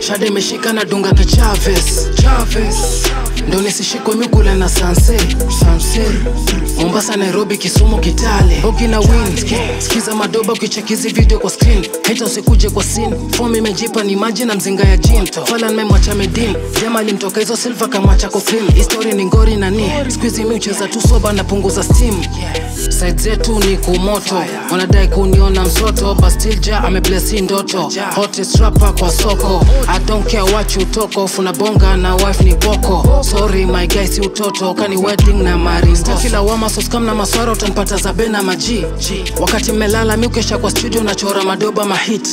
Shada mishika na dunga ki Chavez. Ndio nisishikwe mikola na sunset. Mombasa, Nairobi, Kisumu, Kitale. Ogi na wind, sikiza madoba ukichekizi video kwa screen. Hata usikuje kwa scene, form imejipa ni maji na mzinga ya jinto. Falan memwacha medin, jema alimtoka hizo silver kamwacha kwa cream. History ni ngori na ni, squeeze mi ucheza tu soba na punguza steam. Side zetu ni kumoto, wanadai kuniona msoto. But still ja ameblessi ndoto, hottest rapper kwa soko. I don't care what you talk of, unabonga na wife ni boko. Sorry my guy si utoto, kani wedding na maringo. Stakila wama soskam na maswara utanipata zabe na maji. Wakati melala mi ukesha kwa studio na chora madoba mahit.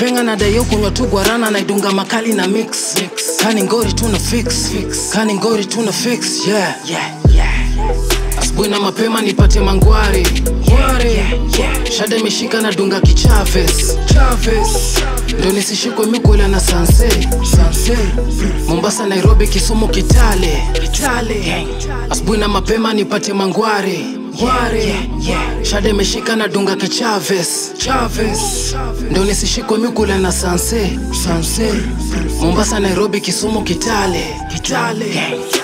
Penga na dayo kunywa tu guarana na idunga makali na mix. Kani ngori tuna fix. Kani ngori tuna fix, yeah. Asubuhi na mapema nipate mangwari. Shada mishika na dunga ki Chavez. Ndio nisishikwe mikola na sunset. Mombasa, Nairobi, Kisumu, Kitale. Asubuhi na mapema nipate mangwari. Shade meshika na dunga ki Chavez. Ndio nisishikwe mikula na sunset. Mombasa, Nairobi, Kisumu, Kitale.